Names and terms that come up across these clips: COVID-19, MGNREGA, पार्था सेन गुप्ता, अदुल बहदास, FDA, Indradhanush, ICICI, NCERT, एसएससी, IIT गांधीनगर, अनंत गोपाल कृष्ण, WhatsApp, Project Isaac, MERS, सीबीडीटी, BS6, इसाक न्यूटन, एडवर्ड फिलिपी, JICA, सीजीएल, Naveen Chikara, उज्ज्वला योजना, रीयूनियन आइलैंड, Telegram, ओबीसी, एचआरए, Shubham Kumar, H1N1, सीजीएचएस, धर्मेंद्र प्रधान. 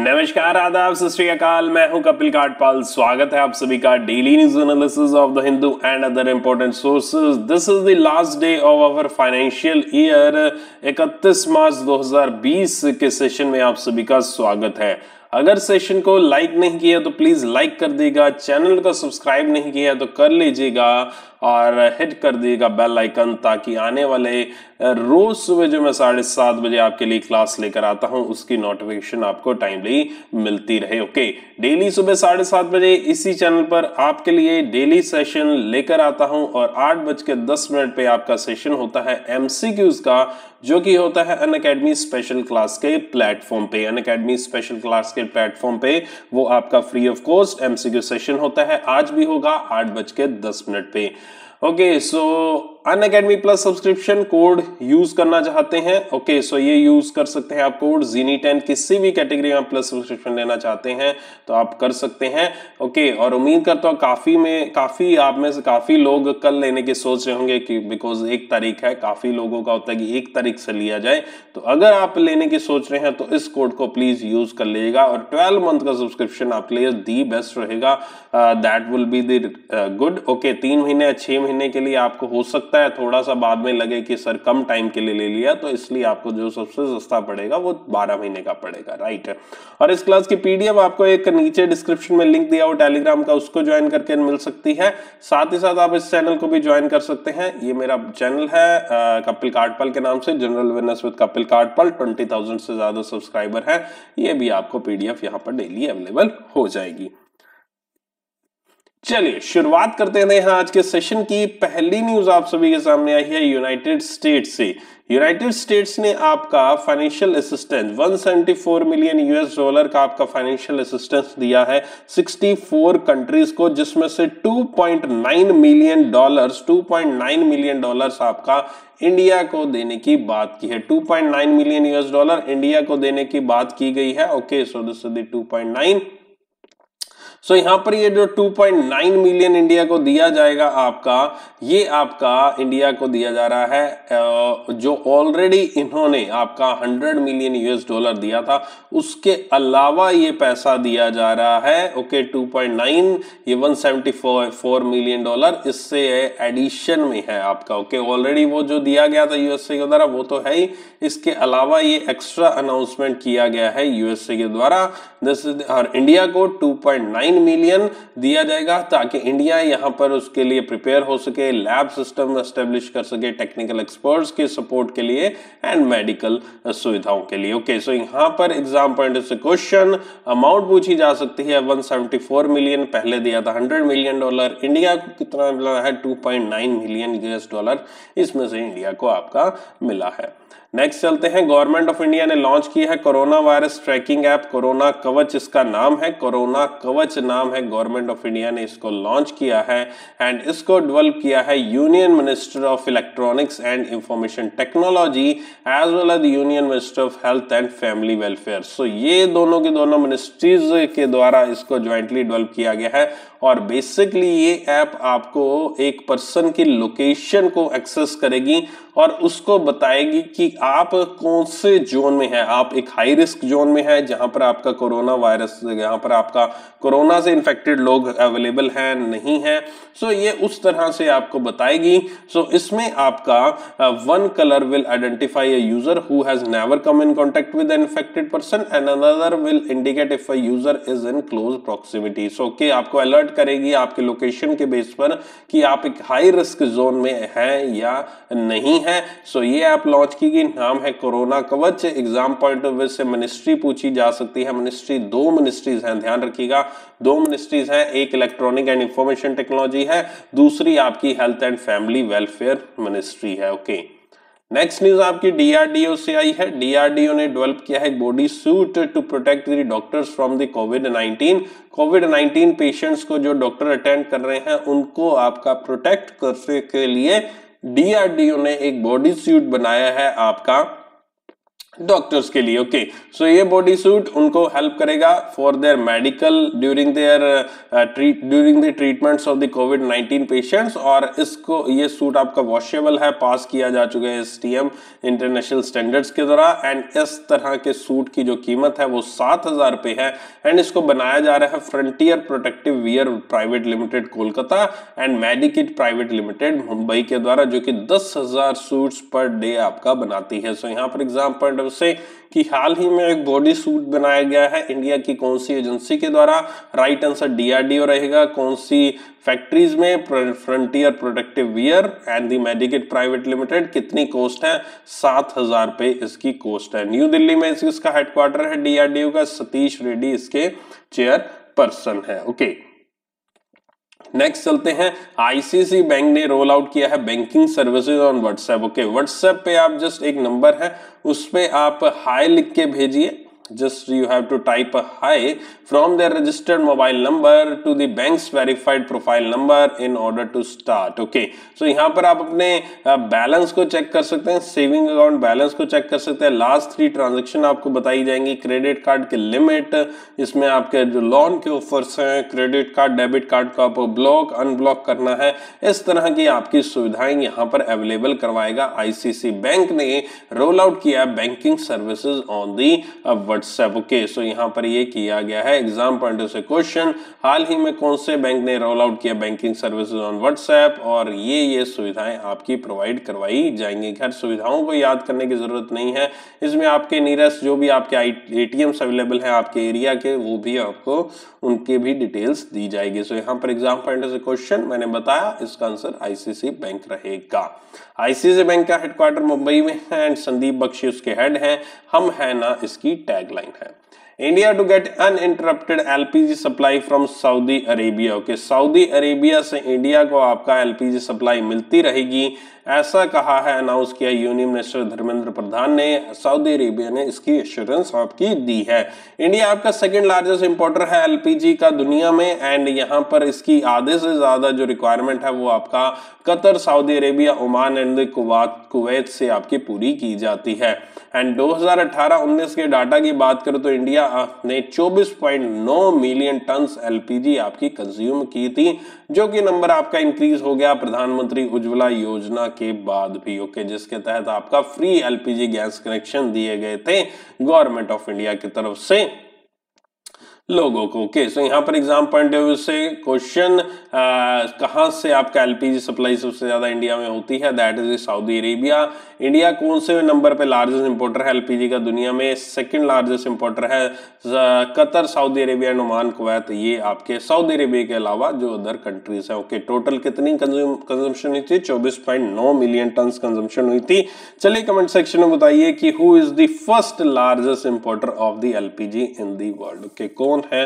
नमस्कार, आदाब, सत श्री अकाल। मैं हूं कपिल खाटपाल। स्वागत है आप सभी का daily news analysis of the Hindu and other important sources. This is the last day of our financial year 31 March 2020 के सेशन में आप सभी का स्वागत है। अगर सेशन को लाइक नहीं किया तो प्लीज लाइक कर देगा, चैनल को सब्सक्राइब नहीं किया तो कर लीजिएगा और हिट कर दिएगा बेल आइकन, ताकि आने वाले रोज सुबह जो मैं 7:30 बजे आपके लिए क्लास लेकर आता हूं उसकी नोटिफिकेशन आपको टाइमली मिलती रहे। ओके, डेली सुबह 7:30 बजे इसी चैनल पर आपके लिए डेली सेशन लेकर आता हूं और 8:10 पे आपका सेशन होता है MCQs का, जो कि होता है अनअकैडमी स्पेशल क्लास के प्लेटफॉर्म पे। अनअकैडमी स्पेशल क्लास के प्लेटफॉर्म पे वो आपका free of cost MCQ session होता है, आज भी होगा 8:10 पे। Okay, so Unacademy plus subscription code use करना चाहते हैं, ओके, सो ये यूज कर सकते हैं आप कोड zinni10। किसी भी कैटेगरी में प्लस सब्सक्रिप्शन लेना चाहते हैं तो आप कर सकते हैं, ओके। और उम्मीद करता हूँ काफ़ी आप में से काफ़ी लोग कल लेने की सोच रहे होंगे, कि बिकॉज 1 तारीख है, काफ़ी लोगों का होता है कि 1 तारीख से लिया जाए। तो अगर आप लेने की सोच रहे हैं तो इस कोड को प्लीज़ यूज़ कर लीजिएगा और 12 मंथ का सब्सक्रिप्शन आपके लिए दी बेस्ट रहेगा। That will be the good, okay. 3 महीने या 6 महीने के लिए आपको हो सकता है थोड़ा सा बाद में लगे कि सर कम टाइम के लिए ले लिया, तो इसलिए आपको जो सबसे सस्ता पड़ेगा वो 12 महीने का पड़ेगा, राइट। और इस क्लास की पीडीएफ आपको एक नीचे डिस्क्रिप्शन में लिंक दिया हो टेलीग्राम का, उसको ज्वाइन करके मिल सकती है। साथ ही साथ आप इस चैनल को भी ज्वाइन कर सकते हैं। ये मेरा चैनल है कपिल खाटपाल के नाम से, general awareness with Kapil Khatpal. 20,000 से ज्यादा सब्सक्राइबर है। ये भी आपको पीडीएफ यहां पर डेली अवेलेबल हो जाएगी। चलिए शुरुआत करते हैं आज के सेशन की। पहली न्यूज आप सभी के सामने आई है यूनाइटेड स्टेट्स से। यूनाइटेड स्टेट्स ने आपका financial assistance 174 million US dollar का आपका फाइनेंशियल असिस्टेंस दिया है 64 कंट्रीज को, जिसमें से 2.9 मिलियन डॉलर्स आपका इंडिया को देने की बात की है। 2.9 मिलियन US डॉलर इंडिया को देने की बात की गई है, okay. So this is the 2.9, so यहाँ पर ये जो 2.9 मिलियन इंडिया को दिया जाएगा आपका, ये आपका इंडिया को दिया जा रहा है। जो ऑलरेडी इन्होंने आपका 100 मिलियन US डॉलर दिया था, उसके अलावा ये पैसा दिया जा रहा है, ओके। 2.9 ये 174 मिलियन डॉलर इससे एडिशन में है आपका, ओके। ऑलरेडी वो जो दिया गया था USA के द्वारा वो तो है ही, इसके अलावा ये एक्स्ट्रा अनाउंसमेंट किया गया है USA के द्वारा। दिस और इंडिया को 2.9 मिलियन दिया जाएगा, ताकि इंडिया यहां पर उसके लिए प्रिपेयर हो सके, लैब सिस्टम एस्टेब्लिश कर सके टेक्निकल एक्सपर्ट्स के सपोर्ट के लिए एंड मेडिकल सुविधाओं के लिए, ओके। सो यहां पर एग्जाम पॉइंट से क्वेश्चन अमाउंट पूछी जा सकती है। 174 मिलियन पहले दिया था 100 मिलियन डॉलर, इंडिया को कितना मिला है 2.9 मिलियन US डॉलर, इसमें से इंडिया को आपका मिला है। नेक्स्ट चलते हैं, गवर्नमेंट ऑफ इंडिया ने लॉन्च किया है corona virus tracking app, corona Kavach इसका नाम है। कोरोना कवच नाम है, गवर्नमेंट ऑफ इंडिया ने इसको लॉन्च किया है एंड इसको डेवलप किया है union minister of electronics and information technology as well as union minister of health and family welfare. So ये दोनों की दोनों मिनिस्ट्रीज के द्वारा इसको ज्वाइंटली डेवलप किया गया है। और बेसिकली ये ऐप आपको एक पर्सन की लोकेशन को एक्सेस करेगी और उसको बताएगी कि आप कौन से जोन में है। आप एक हाई रिस्क जोन में है, जहां पर आपका कोरोना वायरस, यहाँ पर आपका कोरोना से इन्फेक्टेड लोग अवेलेबल हैं नहीं है, सो ये उस तरह से आपको बताएगी। सो इसमें आपका one colour will identify a user who has never come in contact with an infected person and another will indicate if a user is in close proximity. So okay, आपको अलर्ट करेगी आपके location के base पर कि आप एक high risk zone में हैं या नहीं है। सो ये ऐप लॉन्च की गई, नाम है corona Kavach. Exam point of view से मिनिस्ट्री पूछी जा सकती है। मिनिस्ट्री 2 मिनिस्ट्रीज हैं, ध्यान रखिएगा 2 मिनिस्ट्रीज हैं, एक इलेक्ट्रॉनिक एंड इंफॉर्मेशन टेक्नोलॉजी है, दूसरी आपकी health and family welfare ministry है, ओके। नेक्स्ट न्यूज आपकी DRDO से आई है। DRDO ने डेवलप किया है body suit to protect the doctors from the covid. Covid patients को जो डॉक्टर अटेंड कर रहे हैं उनको आपका प्रोटेक्ट करने के लिए DRDO ने एक बॉडी सूट बनाया है आपका, डॉक्टर्स के लिए. ओके सो ये बॉडी सूट उनको हेल्प करेगा for their medical during the treatments of the कोविड-19 पेशेंट्स. और इसको ये सूट आपका वॉशेबल है, पास किया जा चुका है STM इंटरनेशनल स्टैंडर्ड्स के द्वारा. एंड इस तरह के सूट की जो कीमत है वो 7,000 रुपये है. एंड इसको बनाया जा रहा है frontier protective wear private limited Kolkata and Medikit private limited Mumbai के द्वारा, जो कि 10,000 सूट्स पर डे आपका बनाती है. सो यहाँ पर एग्जाम पॉइंट से कि हाल ही में एक बॉडी सूट बनाया गया है इंडिया की कौन सी एजेंसी के द्वारा. राइट आंसर DRDO रहेगा. कौन सी फैक्ट्रीज में? Frontier protective wear and the Medikit private limited. कितनी कॉस्ट है? 7,000 रुपये इसकी कॉस्ट है. न्यू दिल्ली में इसका हेडक्वार्टर है DRDO का. सतीश रेड्डी इसके चेयर पर्सन है. ओके नेक्स्ट चलते हैं. ICICI बैंक ने रोल आउट किया है banking services on WhatsApp. Okay WhatsApp पे आप जस्ट एक नंबर है उस पे आप हाई लिख के भेजिए. Just you have to type a hi from their registered mobile number to the bank's verified profile number in order to start. Okay, so यहाँ पर आप अपने balance को check कर सकते हैं, saving account balance को check कर सकते हैं. Last 3 transaction आपको बताई जाएंगी. Credit card के limit, इसमें आपके जो loan के offers हैं, credit card, debit card को आपको block, unblock करना है. इस तरह की आपकी सुविधाएं यहाँ पर available करवाएगा. ICICI बैंक ने roll out किया banking services on the WhatsApp. Okay so यहाँ पर ये किया गया है. एग्जाम पॉइंट से क्वेश्चन, हाल ही में कौन से बैंक ने रोल आउट किया बैंकिंग सर्विसेज ऑन WhatsApp और ये सुविधाएं आपकी प्रोवाइड करवाई जाएंगी. खैर सुविधाओं को याद करने की जरूरत नहीं है, इसमें आपके नियरेस्ट जो भी आपके ATMs अवेलेबल हैं आपके एरिया के वो भी आपको उनके भी डिटेल्स दी जाएगी. सो यहाँ पर एग्जाम पॉइंट से क्वेश्चन मैंने बताया, इसका आंसर ICICI बैंक रहेगा. ICICI बैंक का हेडक्वार्टर मुंबई में है एंड संदीप बख्शी उसके हेड हैं. हम है ना इसकी टैगलाइन है. India to get uninterrupted LPG supply from Saudi Arabia. Okay Saudi Arabia से इंडिया को आपका LPG सप्लाई मिलती रहेगी, ऐसा कहा है, अनाउंस किया यूनियन मिनिस्टर धर्मेंद्र प्रधान ने. सऊदी अरेबिया ने इसकी एश्योरेंस आपकी दी है. इंडिया आपका सेकंड लार्जेस्ट इंपोर्टर है LPG का दुनिया में. एंड यहाँ पर इसकी आधे से ज़्यादा जो रिक्वायरमेंट है वो आपका Qatar, Saudi Arabia, Oman and Kuwait से आपकी पूरी की जाती है. एंड 2018-19 के डाटा की बात करें तो इंडिया ने 24.9 मिलियन टन LPG आपकी कंज्यूम की थी, जो कि नंबर आपका इंक्रीज हो गया प्रधानमंत्री उज्ज्वला योजना के बाद भी. ओके जिसके तहत आपका फ्री LPG गैस कनेक्शन दिए गए थे गवर्नमेंट ऑफ इंडिया की तरफ से लोगों को. ओके सो यहाँ पर एग्जाम पॉइंट ऑफ व्यू से क्वेश्चन, कहाँ से आपका LPG सप्लाई सबसे ज़्यादा इंडिया में होती है? That is Saudi Arabia. India कौन से नंबर पे लार्जेस्ट इंपोर्टर है LPG का दुनिया में? सेकंड लार्जेस्ट इंपोर्टर है Qatar, Saudi Arabia, Oman, Kuwait. ये आपके सऊदी अरेबिया के अलावा जो अदर कंट्रीज हैं. ओके टोटल कितनी कंजम्पशन हुई थी? 24.9 मिलियन टन कंजम्पशन हुई थी. चलिए कमेंट सेक्शन में बताइए कि who is the first largest importer of the LPG in the world. Okay है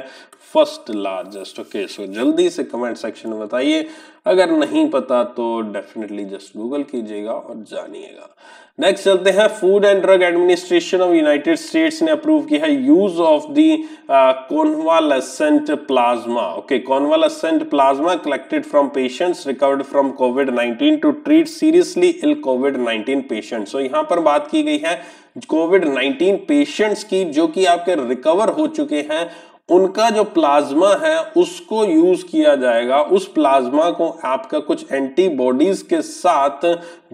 फर्स्ट लार्जेस्ट. ओके सो जल्दी से कमेंट सेक्शन में बताइए, अगर नहीं पता तो डेफिनेटली जस्ट गूगल कीजिएगा और जानिएगा. नेक्स्ट चलते हैं. Food and drug administration of United States ने अप्रूव किया है use of the convalescent plasma. Okay convalescent plasma collected from patients recovered from covid to treat seriously ill covid patient. सो यहां पर बात की गई है कोविड-19 पेशेंट्स की जो कि आपके रिकवर हो चुके हैं, उनका जो प्लाज्मा है उसको यूज किया जाएगा. उस प्लाज्मा को आपका कुछ एंटीबॉडीज के साथ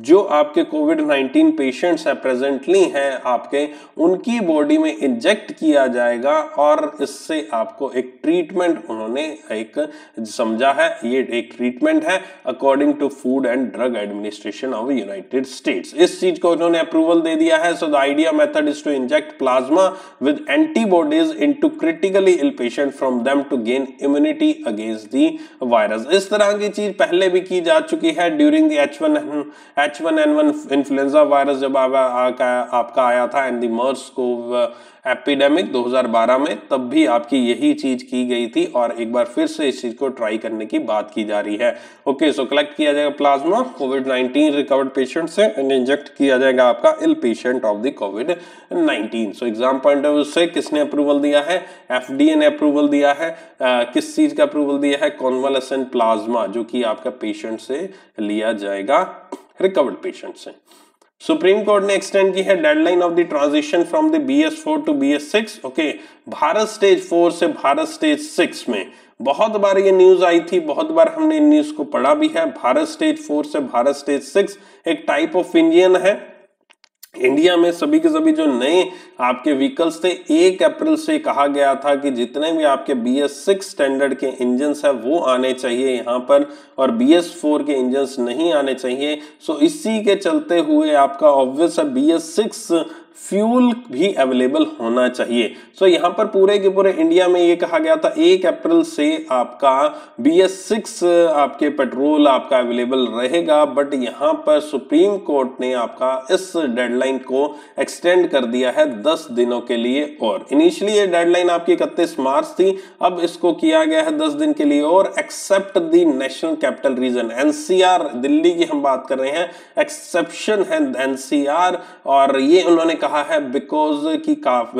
जो आपके कोविड-19 पेशेंट्स है प्रेजेंटली हैं आपके, उनकी बॉडी में इंजेक्ट किया जाएगा और इससे आपको एक ट्रीटमेंट उन्होंने एक समझा है, ये एक ट्रीटमेंट है according to food and drug administration of United States. इस चीज को उन्होंने अप्रूवल दे दिया है. So the idea method is to inject plasma with antibodies into critically ill patient from them to gain immunity against the virus. इस तरह की चीज पहले भी की जा चुकी है during the H1N1 influenza virus जब आपका आया था and the MERS CoV epidemic 2012 में, तब भी आपकी यही चीज की गई थी और एक बार फिर से इस चीज को ट्राई करने की बात की जा रही है. ओके सो कलेक्ट किया जाएगा प्लाज्मा कोविड-19 रिकवर्ड पेशेंट से एंड इंजेक्ट किया जाएगा आपका इल पेशेंट ऑफ द कोविड-19. So exam point of view से किसने अप्रूवल दिया है? FDA ने अप्रूवल दिया है. किस चीज का अप्रूवल दिया है? कॉन्वालेसेंट प्लाज्मा जो कि आपका पेशेंट से लिया जाएगा, रिकवर्ड पेशेंट से. सुप्रीम कोर्ट ने एक्सटेंड की है deadline of the transition from the BS4 to BS6। Okay, Bharat stage 4 से भारत स्टेज 6 में बहुत बार ये न्यूज आई थी, बहुत बार हमने इन न्यूज को पढ़ा भी है। भारत स्टेज 4 से भारत स्टेज 6 एक टाइप ऑफ इंडियन है। इंडिया में सभी के सभी जो नए आपके व्हीकल्स थे, 1 अप्रैल से कहा गया था कि जितने भी आपके BS6 स्टैंडर्ड के इंजन्स हैं वो आने चाहिए यहाँ पर, और BS4 के इंजन्स नहीं आने चाहिए। सो इसी के चलते हुए आपका ऑब्वियस है BS6 फ्यूल भी अवेलेबल होना चाहिए। सो यहाँ पर पूरे के पूरे इंडिया में ये कहा गया था 1 अप्रैल से आपका BS6 आपके पेट्रोल आपका अवेलेबल रहेगा, बट यहाँ पर सुप्रीम कोर्ट ने आपका इस डेडलाइन को एक्सटेंड कर दिया है 10 दिनों के लिए। और इनिशियली ये डेडलाइन आपकी 31 मार्च थी, अब इसको किया गया है 10 दिन के लिए और except the national capital region NCR, Delhi की हम बात कर रहे हैं, एक्सेप्शन है NCR। और ये उन्होंने कहा है बिकॉज की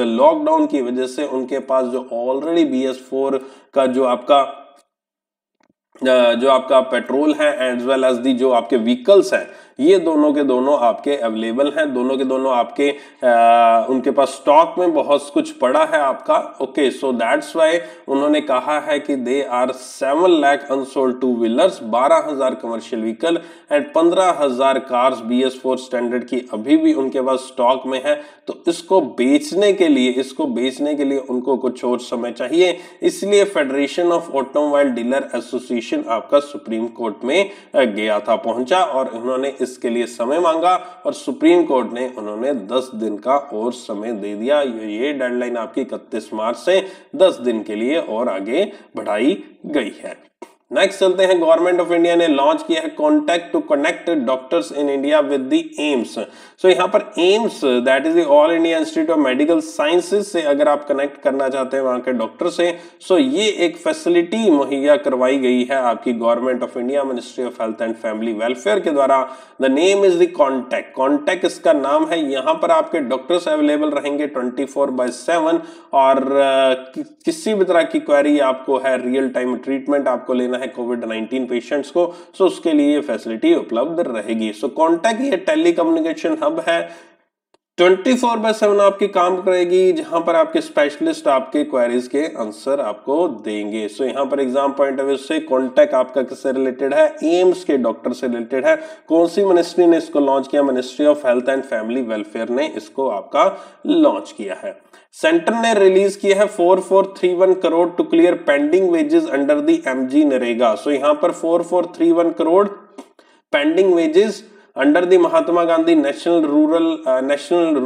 लॉकडाउन की वजह से उनके पास जो ऑलरेडी BS4 का जो आपका पेट्रोल है एज वेल एज दी जो आपके व्हीकल्स हैं, ये दोनों के दोनों आपके अवेलेबल हैं, दोनों के दोनों आपके उनके पास स्टॉक में बहुत कुछ पड़ा है आपका। ओके, सो दैट्स वाई उन्होंने कहा है कि they are 7 lakh unsold 2 wheelers, 12,000 commercial vehicle and 15,000 cars BS4 standard की अभी भी उनके पास स्टॉक में है। तो इसको बेचने के लिए उनको कुछ और समय चाहिए, इसलिए federation of automobile dealer association आपका सुप्रीम कोर्ट में गया था, पहुंचा, और उन्होंने इसके लिए समय मांगा और सुप्रीम कोर्ट ने उन्होंने 10 दिन का और समय दे दिया। ये डेडलाइन आपकी 31 मार्च से 10 दिन के लिए और आगे बढ़ाई गई है। नेक्स्ट चलते हैं, गवर्नमेंट ऑफ इंडिया ने लॉन्च किया है contact to connect doctors in India with the AIIMS. So यहाँ पर AIIMS, that is the all India institute of medical sciences से अगर आप कनेक्ट करना चाहते हैं वहां के डॉक्टर से, सो ये एक फैसिलिटी मुहैया करवाई गई है आपकी government of India, ministry of health and family welfare के द्वारा। The name is the contact, contact इसका नाम है। यहाँ पर आपके डॉक्टर्स अवेलेबल रहेंगे 24/7 और किसी भी तरह की क्वेरी आपको है, रियल टाइम ट्रीटमेंट आपको लेना है कोविड-19 पेशेंट्स को, सो उसके लिए फैसिलिटी उपलब्ध रहेगी। सो कॉन्टैक्ट ये टेलीकम्युनिकेशन हब है, 24/7 आपकी काम करेगी, जहां पर आपके स्पेशलिस्ट आपके क्वेरीज के आंसर आपको देंगे। सो यहाँ पर एग्जाम पॉइंट ऑफ व्यू से कॉन्टैक्ट आपका किससे रिलेटेड है? एम्स के डॉक्टर से रिलेटेड है। कौन सी मिनिस्ट्री ने इसको लॉन्च किया? Ministry of health and family welfare ने इसको आपका लॉन्च किया है। सेंटर ने रिलीज किया है 4431 crore to clear pending wages under the MGNREGA। So यहाँ पर 4431 crore pending wages under the Mahatma Gandhi national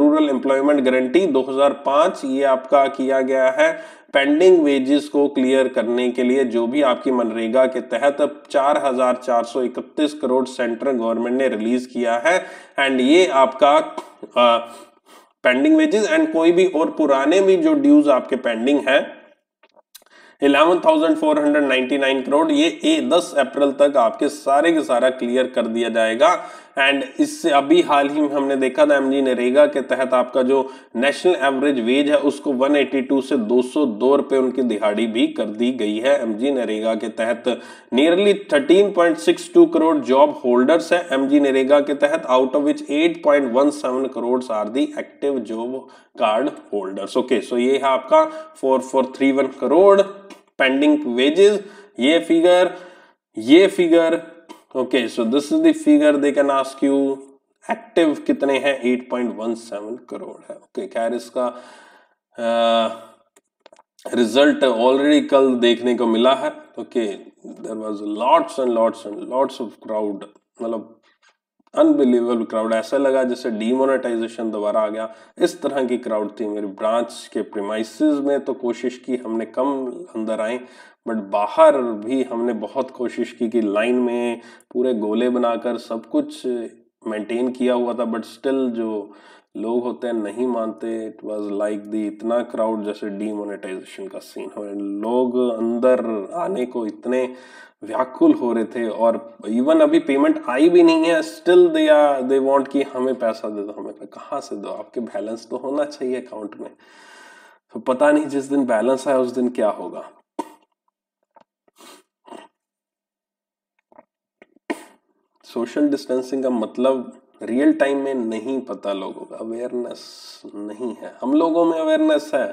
rural employment guarantee 2005, ये आपका किया गया है पेंडिंग वेजेस को क्लियर करने के लिए। जो भी आपकी मनरेगा के तहत 4,431 करोड़ सेंट्रल गवर्नमेंट ने रिलीज किया है, एंड ये आपका पेंडिंग वेजेस एंड कोई भी और पुराने भी जो ड्यूज आपके पेंडिंग है 11,499 करोड़, ये 10 अप्रैल तक आपके सारे के सारा क्लियर कर दिया जाएगा। एंड इससे अभी हाल ही में हमने देखा था MGNREGA के तहत आपका जो नेशनल एवरेज वेज है उसको 182 से 202 रुपए उनकी दिहाड़ी भी कर दी गई है MGNREGA के तहत। नियरली 13.62 करोड़ जॉब होल्डर्स है MGNREGA के तहत, out of which 8.17 crore are the active job card holders. Okay, so ये है आपका 4431 करोड़ पेंडिंग वेजेस, ये figure. Okay, so this is the figure they can ask you. Active कितने हैं? 8.17 करोड़ है। Okay, खैर इसका रिजल्ट ऑलरेडी कल देखने को मिला है। Okay, there was lots and lots of crowd, मतलब अनबिलीवेबल क्राउड, ऐसा लगा जैसे डीमोनेटाइजेशन दोबारा आ गया, इस तरह की क्राउड थी। मेरी ब्रांच के प्रीमाइसिस में तो कोशिश की हमने कम अंदर आए, बट बाहर भी हमने बहुत कोशिश की कि लाइन में पूरे गोले बनाकर सब कुछ मेंटेन किया हुआ था, बट स्टिल जो लोग होते हैं नहीं मानते। इट वाज लाइक दी इतना क्राउड जैसे डीमोनेटाइजेशन का सीन हो, लोग अंदर आने को इतने व्याकुल हो रहे थे, और इवन अभी पेमेंट आई भी नहीं है, स्टिल दे वांट कि हमें पैसा दे दो। हमें कहाँ से दो? आपके बैलेंस तो होना चाहिए अकाउंट में। तो पता नहीं जिस दिन बैलेंस आया उस दिन क्या होगा। सोशल डिस्टेंसिंग का मतलब रियल टाइम में नहीं पता लोगों का, अवेयरनेस नहीं है। हम लोगों में अवेयरनेस है,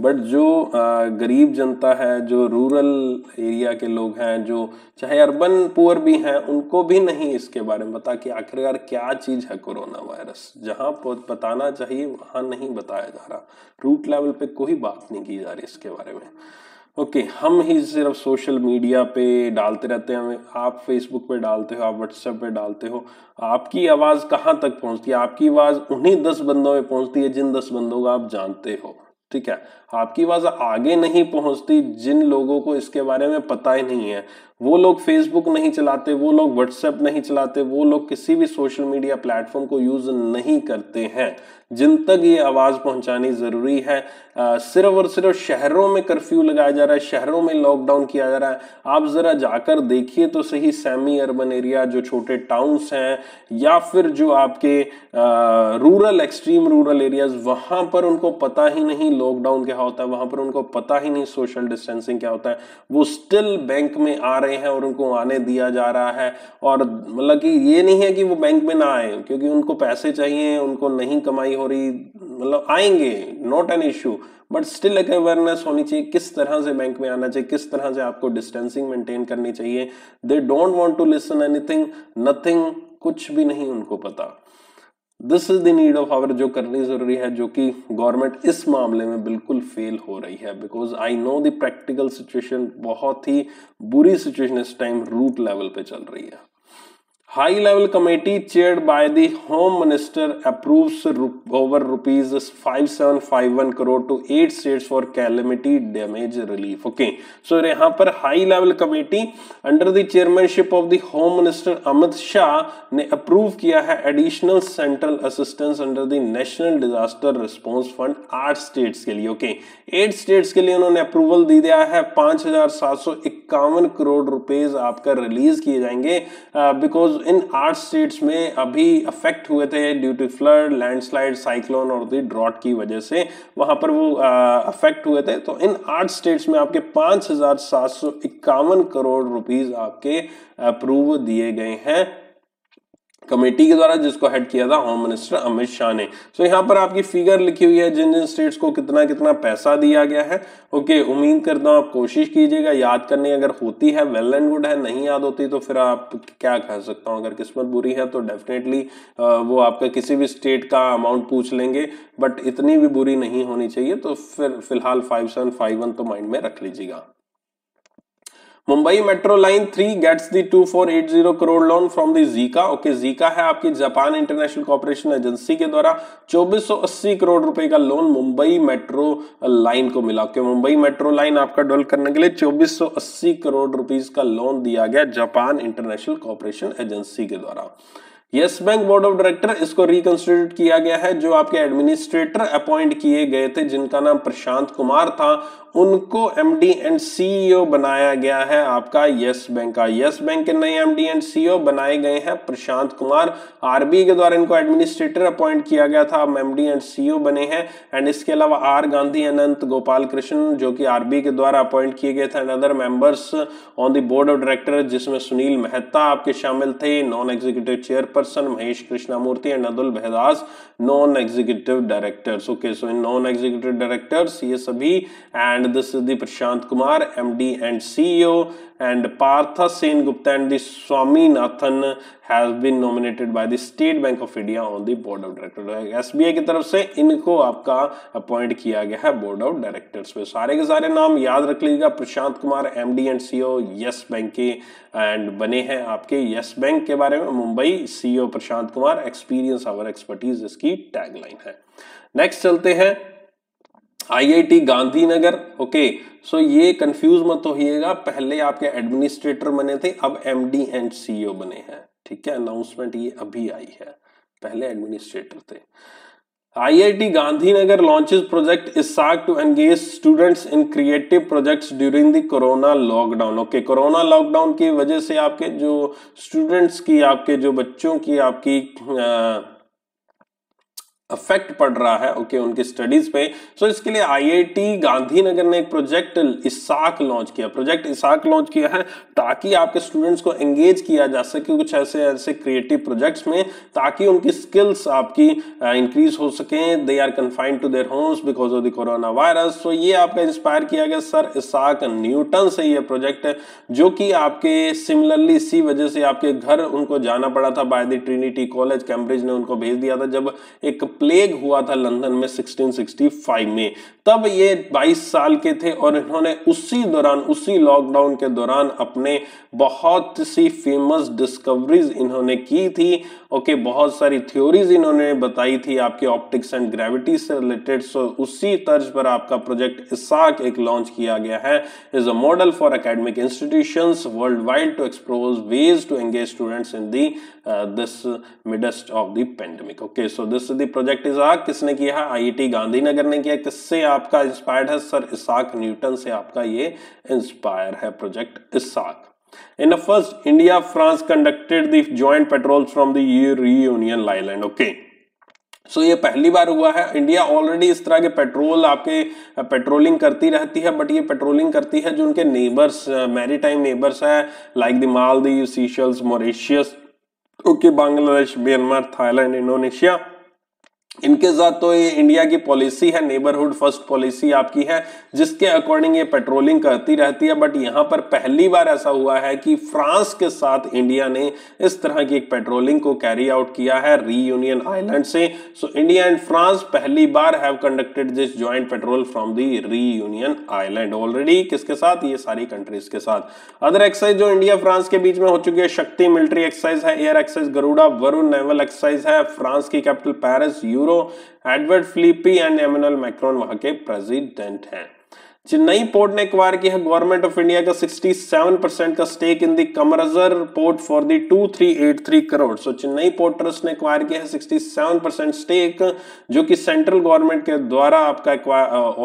बट जो गरीब जनता है, जो रूरल एरिया के लोग हैं, जो चाहे अर्बन पुअर भी हैं, उनको भी नहीं इसके बारे में पता कि आखिरकार क्या चीज़ है कोरोना वायरस। जहाँ बताना चाहिए वहाँ नहीं बताया जा रहा, रूट लेवल पे कोई बात नहीं की जा रही इसके बारे में। ओके हम ही सिर्फ सोशल मीडिया पे डालते रहते हैं, आप फेसबुक पे डालते हो, आप व्हाट्सएप पे डालते हो, आपकी आवाज़ कहाँ तक पहुँचती है? आपकी आवाज़ उन्हीं 10 बंदों में पहुँचती है जिन 10 बंदों का आप जानते हो, ठीक है। आपकी आवाज़ आगे नहीं पहुँचती जिन लोगों को इसके बारे में पता ही नहीं है। वो लोग फेसबुक नहीं चलाते, वो लोग व्हाट्सएप नहीं चलाते, वो लोग किसी भी सोशल मीडिया प्लेटफॉर्म को यूज़ नहीं करते हैं जिन तक ये आवाज़ पहुंचानी ज़रूरी है। सिर्फ और सिर्फ शहरों में कर्फ्यू लगाया जा रहा है, शहरों में लॉकडाउन किया जा रहा है। आप ज़रा जाकर देखिए तो सही, सेमी अर्बन एरिया, जो छोटे टाउन्स हैं या फिर जो आपके रूरल, एक्सट्रीम रूरल एरियाज़, वहाँ पर उनको पता ही नहीं लॉकडाउन क्या होता है, वहाँ पर उनको पता ही नहीं सोशल डिस्टेंसिंग क्या होता है। वो स्टिल बैंक में आ रहे हैं और उनको आने दिया जा रहा है। और मतलब कि ये नहीं है कि वो बैंक में ना आए क्योंकि उनको पैसे चाहिए, उनको नहीं कमाई हो रही, मतलब आएंगे, not an issue, but still एक अवेयरनेस होनी चाहिए किस तरह से बैंक में आना चाहिए, किस तरह से आपको डिस्टेंसिंग मेंटेन करनी चाहिए। They don't want to listen anything, nothing, कुछ भी नहीं उनको पता। This is the need of our, जो करनी जरूरी है, जो कि गवर्नमेंट इस मामले में बिल्कुल फेल हो रही है। Because I know the practical situation, बहुत ही बुरी सिचुएशन इस टाइम रूट लेवल पे चल रही है। High level committee chaired by the home minister approves over rupees 5751 crore to 8 states for calamity damage relief. Okay so यहाँ पर high level committee under the chairmanship of the home minister Amit Shah ने approve किया है additional central assistance under the national disaster response fund 8 states के लिए। Okay 8 states के लिए उन्होंने अप्रूवल दे दिया है। 5,751 करोड़ रुपीज आपका रिलीज किए जाएंगे, बिकॉज इन 8 स्टेट्स में अभी अफेक्ट हुए थे due to flood, landslide, cyclone और दी ड्रॉट की वजह से वहां पर वो अफेक्ट हुए थे। तो इन 8 स्टेट्स में आपके 5,751 करोड़ रुपीस आपके अप्रूव दिए गए हैं कमेटी के द्वारा, जिसको हेड किया था होम मिनिस्टर अमित शाह ने। सो यहाँ पर आपकी फिगर लिखी हुई है जिन जिन स्टेट्स को कितना कितना पैसा दिया गया है। ओके उम्मीद करता हूँ आप कोशिश कीजिएगा याद करने, अगर होती है वेल एंड गुड है, नहीं याद होती तो फिर आप क्या कह सकता हूँ, अगर किस्मत बुरी है तो डेफिनेटली वो आपका किसी भी स्टेट का अमाउंट पूछ लेंगे, बट इतनी भी बुरी नहीं होनी चाहिए। तो फिर फिलहाल 5751 तो माइंड में रख लीजिएगा। Mumbai metro line 3 gets the 2480 crore loan from the JICA. Okay JICA है आपकी जापान इंटरनेशनल कॉर्पोरेशन एजेंसी के द्वारा। 2480 करोड़ रुपए का लोन मुंबई मेट्रो लाइन को मिला। ओके मुंबई मेट्रो लाइन आपका डेवलप करने के लिए 2480 करोड़ रुपीस का लोन दिया गया जापान इंटरनेशनल कॉर्पोरेशन एजेंसी के द्वारा। Yes bank board of director इसको रिकंस्टिट्यूट किया गया है। जो आपके एडमिनिस्ट्रेटर अपॉइंट किए गए थे जिनका नाम प्रशांत कुमार था, उनको एमडी एंड सीईओ बनाया गया है आपका यस बैंक का। यस बैंक के नए एमडी एंड सीईओ बनाए गए हैं प्रशांत कुमार। आरबीआई के द्वारा इनको एडमिनिस्ट्रेटर अपॉइंट किया गया था, अब एमडी एंड सीईओ बने हैं। एंड इसके अलावा आर गांधी, अनंत गोपाल कृष्ण जो कि आरबीआई के द्वारा अपॉइंट किए गए थे, and other members on the board of director जिसमें सुनील मेहता आपके शामिल थे, non executive chairperson Mahesh Krishnamurthy and अदुल बहदास non executive directors. Okay so इन नॉन एग्जीक्यूटिव डायरेक्टर्स ये सभी, and this is the Prashant Kumar MD and CEO, and पार्था सेन गुप्ता and the Swaminathan has been nominated by the State Bank of India on the board of directors. SBI की तरफ से इनको आपका appoint किया गया है बोर्ड ऑफ डायरेक्टर्स में। सारे के सारे नाम याद रख लीजिएगा, Prashant Kumar MD and CEO yes Bank के, एंड बने हैं आपके यस बैंक के बारे में Mumbai, CEO Prashant Kumar, experience our expertise इसकी टैगलाइन है। नेक्स्ट चलते हैं IIT गांधीनगर। ओके सो ये कंफ्यूज मत होइएगा, पहले आपके एडमिनिस्ट्रेटर बने थे, अब एमडी एंड सीईओ बने हैं, ठीक है। अनाउंसमेंट ये अभी आई है, पहले एडमिनिस्ट्रेटर थे। IIT गांधीनगर launches project Isaac to engage students in creative projects during the corona lockdown. Okay corona lockdown की वजह से आपके जो स्टूडेंट्स की, आपके जो बच्चों की, आपकी अफेक्ट पड़ रहा है उनकी स्टडीज पे। सो इसके लिए आईआईटी गांधीनगर ने एक प्रोजेक्ट इसाक लॉन्च किया है ताकि आपके स्टूडेंट्स को एंगेज किया जा सके कुछ ऐसे क्रिएटिव प्रोजेक्ट्स में, ताकि उनकी स्किल्स आपकी इंक्रीज हो सके। They are confined to their homes because of the corona virus. So ये आपका इंस्पायर किया गया सर इसाक न्यूटन से ये प्रोजेक्ट है, जो कि आपके सिमिलरली इसी वजह से आपके घर उनको जाना पड़ा था by the Trinity College Cambridge ने उनको भेज दिया था जब एक प्लेग हुआ था लंदन में 1665 में। तब ये 22 साल के थे और इन्होंने उसी दौरान लॉकडाउन के दौरान अपने बहुत सी फेमस डिस्कवरीज इन्होंने की थी। बहुत सारी थ्योरीज इन्होंने बताई थी आपके ऑप्टिक्स एंड ग्रेविटी से रिलेटेड। सो उसी तर्ज पर आपका प्रोजेक्ट इसाक एक लॉन्च किया गया है। Is a model for academic institutions world wide to explore ways to engage students in the this midst of the pandemic. So this is the project Isaac. किसने किया है? आईआईटी गांधीनगर ने किया। किससे आपका इंस्पायर्ड है? सर इसाक न्यूटन से आपका ये इंस्पायर है project Isaac. In the first, India France conducted the joint patrols from the Reunion Island. So ये पहली बार हुआ है। इंडिया ऑलरेडी इस तरह के पेट्रोल आपके पेट्रोलिंग करती रहती है, बट ये पेट्रोलिंग करती है जो उनके नेबर्स मैरीटाइम नेबर्स है like the Maldives, Seychelles, Mauritius, Bangladesh, Myanmar, Thailand, Indonesia, इनके साथ। तो ये इंडिया की पॉलिसी है, नेबरहुड फर्स्ट पॉलिसी आपकी है, जिसके अकॉर्डिंग ये पेट्रोलिंग करती रहती है। बट यहाँ पर पहली बार ऐसा हुआ है कि फ्रांस के साथ इंडिया ने इस तरह की एक पेट्रोलिंग को कैरी आउट किया है रीयूनियन आइलैंड से। सो इंडिया एंड फ्रांस पहली बार have conducted this joint patrol from the रीयूनियन आइलैंड। Already किसके साथ? ये सारी कंट्रीज के साथ। अदर एक्सरसाइज जो इंडिया फ्रांस के बीच में हो चुकी है, शक्ति मिलिट्री एक्सरसाइज है, air exercise Garuda, Varun naval exercise है, फ्रांस की capital Paris, एडवर्ड फिलिपी and Emmanuel Macron वहां के प्रेसिडेंट हैं। चेन्नई पोर्ट ने एक्वायर किया गवर्नमेंट ऑफ इंडिया का 67% का stake in the Kamarajar port for the 2383 crore. So Chennai port trust ने एक्वायर किया है 67% स्टेक, जो कि सेंट्रल गवर्नमेंट के द्वारा आपका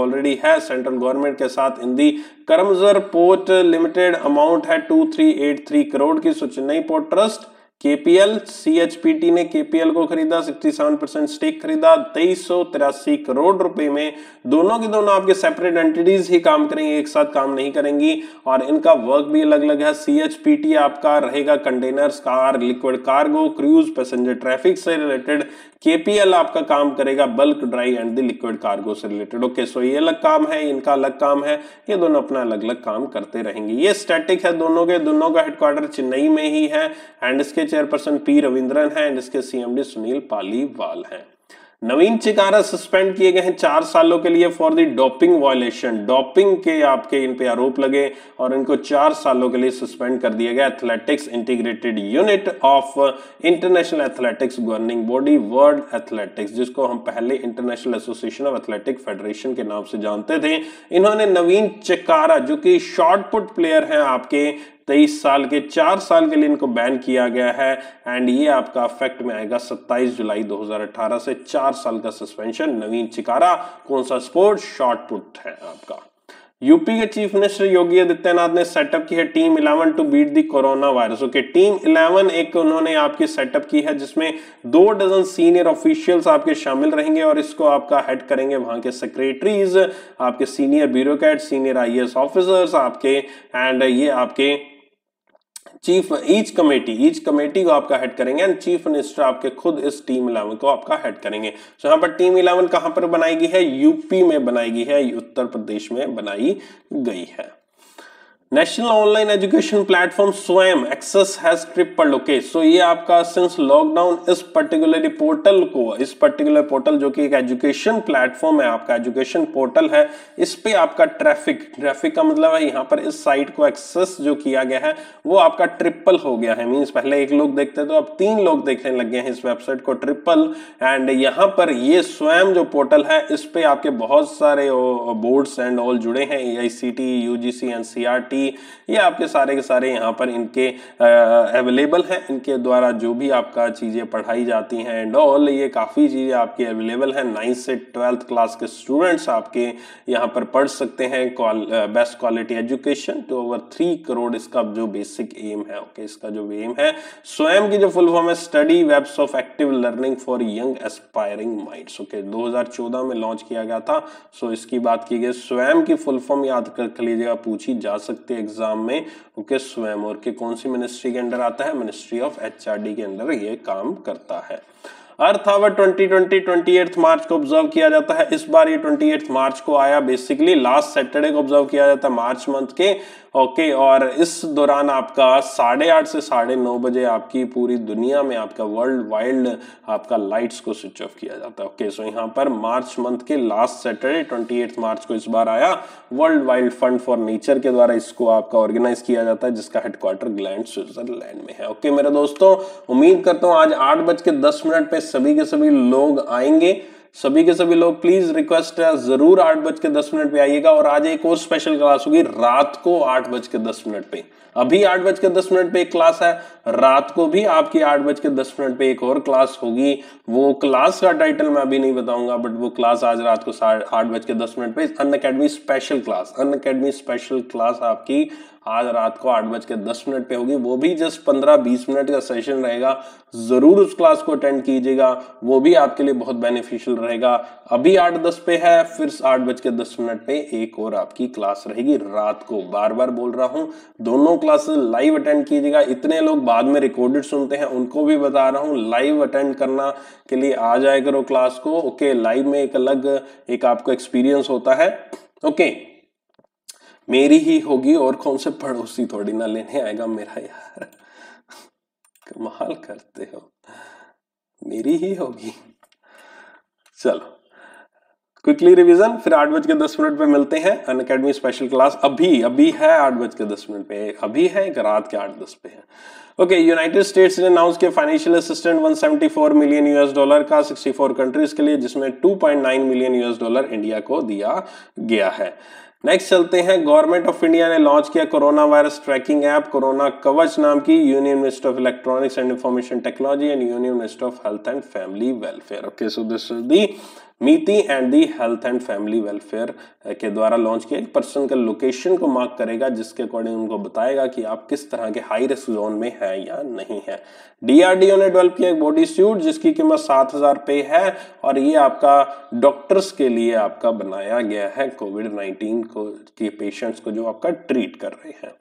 ऑलरेडी है सेंट्रल गवर्नमेंट के साथ in the Kamarajar port limited. Amount है 2383 करोड़ की। So Chennai port trust KPL CHPT ने केपीएल को खरीदा, 67% स्टेक खरीदा 2383 करोड़ रुपए में। दोनों की दोनों आपके सेपरेट एंटिटीज ही काम करेंगे, एक साथ काम नहीं करेंगी, और इनका वर्क भी अलग अलग है। सीएचपीटी आपका रहेगा containers, car, liquid cargo, cruise, passenger traffic से रिलेटेड। केपीएल आपका काम करेगा bulk, dry and the liquid cargo से रिलेटेड। सो ये अलग काम है, इनका अलग काम है, ये दोनों अपना अलग अलग काम करते रहेंगे। ये स्टैटिक है दोनों के, दोनों का हेडक्वार्टर चेन्नई में ही है एंड इसके चेयरपर्सन पी रविंद्रन है एंड इसके सीएमडी सुनील पालीवाल हैं। नवीन चिकारा सस्पेंड किए गए हैं 4 सालों के लिए for the doping violation. Doping के आपके इन पे आरोप लगे और इनको 4 सालों के लिए सस्पेंड कर दिया गया। Athletics integrated unit of international athletics governing body world athletics, जिसको हम पहले international association of athletic federation के नाम से जानते थे, इन्होंने नवीन चिकारा जो कि शॉर्टपुट प्लेयर हैं आपके 23 साल के, 4 साल के लिए इनको बैन किया गया है एंड ये आपका इफेक्ट में आएगा 27 जुलाई 2018 से। 4 साल का सस्पेंशन नवीन चिकारा। कौन सा स्पोर्ट? शॉटपुट है आपका। यूपी के चीफ मिनिस्टर योगी आदित्यनाथ ने सेटअप की है team 11 to beat the corona virus. Team 11 एक उन्होंने आपकी सेटअप की है जिसमें 2 डजन सीनियर ऑफिशियल्स आपके शामिल रहेंगे और इसको आपका हेड करेंगे वहां के सेक्रेटरीज, आपके senior bureaucrat, senior IAS officers आपके, एंड ये आपके चीफ ईच कमेटी को आपका हेड करेंगे एंड चीफ मिनिस्टर आपके खुद इस टीम 11 को आपका हेड करेंगे। तो यहाँ पर टीम 11 कहाँ पर बनाई गई है? यूपी में बनाई गई है, उत्तर प्रदेश में बनाई गई है। National online education platform Swayam access has tripled. So ये आपका सिंस लॉकडाउन इस पर्टिकुलर पोर्टल को, इस पर्टिकुलर पोर्टल जो कि एक एजुकेशन प्लेटफॉर्म है आपका, एजुकेशन पोर्टल है, इस पे आपका ट्रैफिक का मतलब है यहाँ पर इस साइट को एक्सेस जो किया गया है वो आपका ट्रिपल हो गया है। मीन्स पहले 1 लोग देखते तो अब 3 लोग देखने लग गए हैं इस वेबसाइट को ट्रिपल। एंड यहाँ पर ये स्वयं जो पोर्टल है इस पे आपके बहुत सारे बोर्ड्स एंड ऑल जुड़े हैं, AICTE, UGC, NCERT टी, ये आपके सारे के सारे यहाँ पर इनके अवेलेबल हैं। इनके द्वारा जो भी आपका चीज़ें पढ़ाई जाती हैं एंड ऑल, ये काफ़ी चीज़ें आपके अवेलेबल हैं। 9th से 12th क्लास के स्टूडेंट्स आपके यहाँ पर पढ़ सकते हैं। Best quality education to over 3 crore, इसका जो बेसिक एम है। ओके, इसका जो एम है, स्वयं की जो फुल फॉर्म है study webs of active learning for young aspiring minds. Okay, 2014 में लॉन्च किया गया था। सो इसकी बात की गई। स्वयं की फुल फॉर्म याद कर लीजिएगा, पूछी जा सकती है एग्जाम में। ओके, स्वयं और के कौन सी मिनिस्ट्री के अंडर आता है? मिनिस्ट्री ऑफ एचआरडी के अंदर ये काम करता है। अर्थ आवर 2020 28 मार्च को ऑब्जर्व किया जाता है। इस बार ये 28 मार्च को आया। बेसिकली लास्ट सैटरडे को ऑब्जर्व किया जाता है मार्च मंथ के। ओके, और इस दौरान आपका 8:30 से 9:30 बजे आपकी पूरी दुनिया में आपका वर्ल्ड वाइल्ड आपका लाइट्स को स्विच ऑफ किया जाता है। ओके, सो यहाँ पर मार्च मंथ के लास्ट सैटरडे 28 मार्च को इस बार आया। World wild fund for nature के द्वारा इसको आपका ऑर्गेनाइज किया जाता है, जिसका हेडक्वार्टर ग्लैंड स्विट्जरलैंड में है। ओके मेरे दोस्तों, उम्मीद करता हूँ आज 8:10 पे सभी के सभी लोग आएंगे। सभी के सभी लोग प्लीज रिक्वेस्ट है, जरूर 8:10 पे आइएगा। और आज एक और स्पेशल क्लास होगी रात को 8:10 पे। अभी 8:10 पे एक क्लास है, रात को भी आपकी 8:10 पे एक और क्लास होगी। वो क्लास का टाइटल मैं अभी नहीं बताऊंगा, बट वो क्लास आज रात को 8:10 पे Unacademy special class, Unacademy special class आपकी आज रात को 8:10 पे होगी। वो भी जस्ट 15-20 मिनट का सेशन रहेगा। जरूर उस क्लास को अटेंड कीजिएगा, वो भी आपके लिए बहुत बेनिफिशियल रहेगा। अभी 8:10 पे है, फिर 8:10 पे एक और आपकी क्लास रहेगी रात को। बार बार बोल रहा हूँ, दोनों क्लासेस लाइव अटेंड कीजिएगा। इतने लोग बाद में रिकॉर्डेड सुनते हैं, उनको भी बता रहा हूँ लाइव अटेंड करना के लिए आ जाए करो क्लास को। ओके, लाइव में एक अलग एक आपको एक्सपीरियंस होता है। ओके, मेरी ही होगी और कौन से पड़ोसी थोड़ी ना लेने आएगा मेरा यार। कमाल करते हो, मेरी ही होगी। चलो क्विकली रिवीजन, फिर 8:10 पे मिलते हैं। अनअकैडमी स्पेशल क्लास अभी है 8:10 पे, अभी है एक रात के 8:10 पे है। ओके, यूनाइटेड स्टेट्स ने अनाउंस किया फाइनेंशियल असिस्टेंट $174 मिलियन का 64 कंट्रीज के लिए, जिसमें $2.9 मिलियन इंडिया को दिया गया है। नेक्स्ट चलते हैं, गवर्नमेंट ऑफ इंडिया ने लॉन्च किया corona virus tracking app corona Kavach नाम की। Union minister of electronics and information technology and union minister of health and family welfare. Okay, so this is the MeitY and the health and family welfare के द्वारा launch किया। एक person का location को mark करेगा, जिसके according उनको बताएगा कि आप किस तरह के हाई रिस्क जोन में है या नहीं है। डीआरडीओ ने डेवलप किया एक बॉडी सूट, जिसकी कीमत 7,000 रुपये है, और ये आपका डॉक्टर्स के लिए आपका बनाया गया है कोविड-19 के पेशेंट्स को जो आपका ट्रीट कर रहे हैं।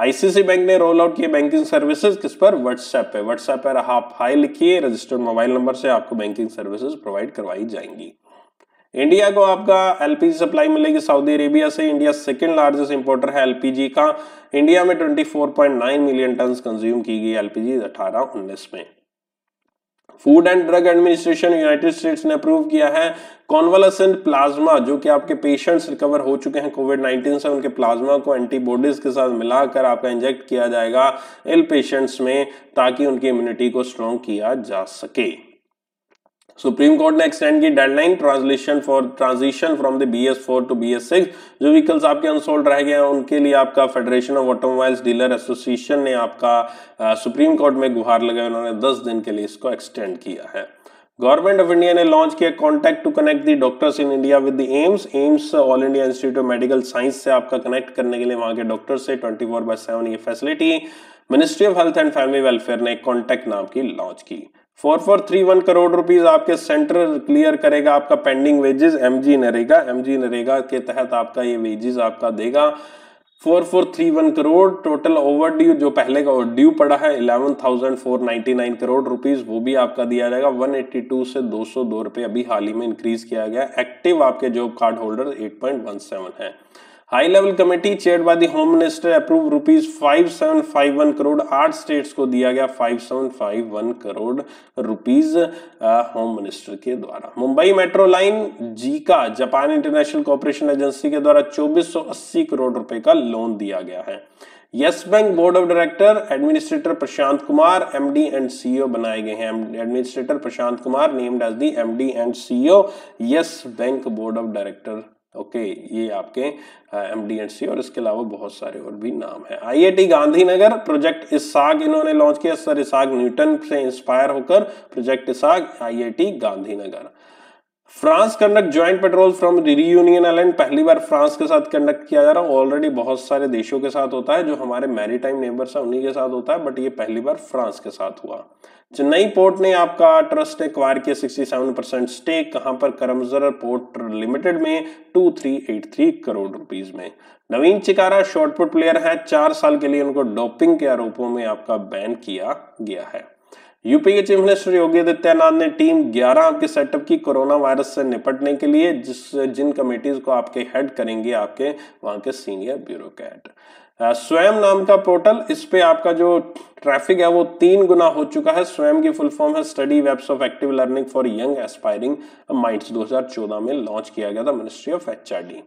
आईसीआईसीआई बैंक ने रोल आउट किए बैंकिंग सर्विसेज, किस पर? व्हाट्सएप पे। व्हाट्सएप पर आप हाई लिखिए, रजिस्टर्ड मोबाइल नंबर से आपको बैंकिंग सर्विसेज प्रोवाइड करवाई जाएंगी। इंडिया को आपका एलपीजी सप्लाई मिलेगी सऊदी अरेबिया से। इंडिया सेकंड लार्जेस्ट इंपोर्टर है एलपीजी का। इंडिया में 24.9 मिलियन टन कंज्यूम की गई एलपीजी 2018-19 में। Food and drug administration United States ने अप्रूव किया है कॉन्वालेसेंट प्लाज्मा, जो कि आपके पेशेंट्स रिकवर हो चुके हैं कोविड-19 से, उनके प्लाज्मा को एंटीबॉडीज के साथ मिलाकर आपका इंजेक्ट किया जाएगा इल पेशेंट्स में, ताकि उनकी इम्यूनिटी को स्ट्रॉन्ग किया जा सके। सुप्रीम कोर्ट ने एक्सटेंड की deadline transition from the BS4 to BS6। जो व्हीकल्स आपके अनसोल्ड रह गए हैं, उनके लिए आपका federation of automobiles dealer association ने आपका सुप्रीम कोर्ट में गुहार लगाई। उन्होंने 10 दिन के लिए इसको एक्सटेंड किया है। गवर्नमेंट ऑफ इंडिया ने लॉन्च किया contact to connect the doctors in India with the AIIMS all India institute of medical science से आपका कनेक्ट करने के लिए वहां के डॉक्टर से 24/7 ये facility ministry of health and family welfare ने कॉन्टैक्ट नाम की लॉन्च की। 4431 करोड़ रुपीज आपके सेंटर क्लियर करेगा आपका पेंडिंग वेजेस एमजीनरेगा के तहत आपका ये वेजेस आपका देगा। 4431 करोड़ टोटल ओवरड्यू जो पहले का ड्यू पड़ा है 11,499 करोड़ रुपीज, वो भी आपका दिया जाएगा। 182 से 202 रुपये अभी हाल ही में इंक्रीज किया गया। एक्टिव आपके जॉब कार्ड होल्डर 8.17 है। High level committee chaired by the home minister approve ₹5751 crore 8 states को दिया गया 5751 करोड़ रुपीज होम मिनिस्टर के द्वारा। Mumbai metro line JICA Japan international corporation agency के द्वारा 2480 करोड़ रुपए का लोन दिया गया है। Yes bank board of director administrator Prashant Kumar MD and CEO बनाए गए हैं। Administrator Prashant Kumar named as the MD and CEO yes bank board of director okay ये आपके MD&C और इसके अलावा बहुत सारे और भी नाम है। IIT गांधीनगर प्रोजेक्ट इसाक इन्होंने लॉन्च किया, सर इसाक न्यूटन से इंस्पायर होकर project Isaac IIT गांधीनगर। France conduct joint patrol from Reunion island, पहली बार फ्रांस के साथ कंडक्ट किया जा रहा है। ऑलरेडी बहुत सारे देशों के साथ होता है, जो हमारे मैरीटाइम नेबर्स हैं उन्हीं के साथ होता है, बट ये पहली बार फ्रांस के साथ हुआ। चेन्नई पोर्ट ने आपका ट्रस्ट एक्वायर किया 67% स्टेक, कहां पर? करमजर पोर्ट लिमिटेड में 2383 करोड़ रुपीस में। नवीन चिकारा शॉर्टपुट प्लेयर है, 4 साल के लिए उनको डोपिंग के आरोपों में आपका बैन किया गया है। यूपी के चीफ मिनिस्टर योगी आदित्यनाथ ने टीम 11 आपके सेटअप की कोरोना वायरस से निपटने के लिए, जिन कमेटीज को आपके हेड करेंगे आपके वहां के सीनियर ब्यूरोक्रेट। स्वयं नाम का पोर्टल, इस पे आपका जो ट्रैफिक है वो 3 गुना हो चुका है। स्वयं की फुल फॉर्म है study webs of active learning for young aspiring minds, 2014 में लॉन्च किया गया था ministry of HRD।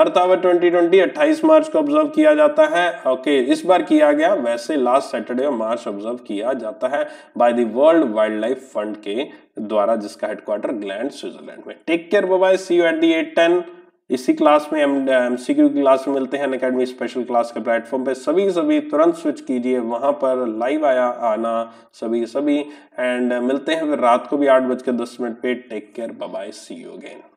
Earth hour 2020 28 March को ऑब्जर्व किया जाता है। ओके इस बार किया गया, वैसे last Saturday of March observe किया जाता है by the world wildlife fund के द्वारा, जिसका हेडक्वार्टर ग्लैंड स्विट्जरलैंड में। Take care, bye bye, see you at the 8:10। इसी क्लास में MCQ की क्लास में मिलते हैं अनअकैडमी स्पेशल क्लास के प्लेटफॉर्म पे। सभी तुरंत स्विच कीजिए, वहां पर लाइव आना सभी एंड मिलते हैं फिर रात को भी 8:10 पे। Take care, bye bye, see you again.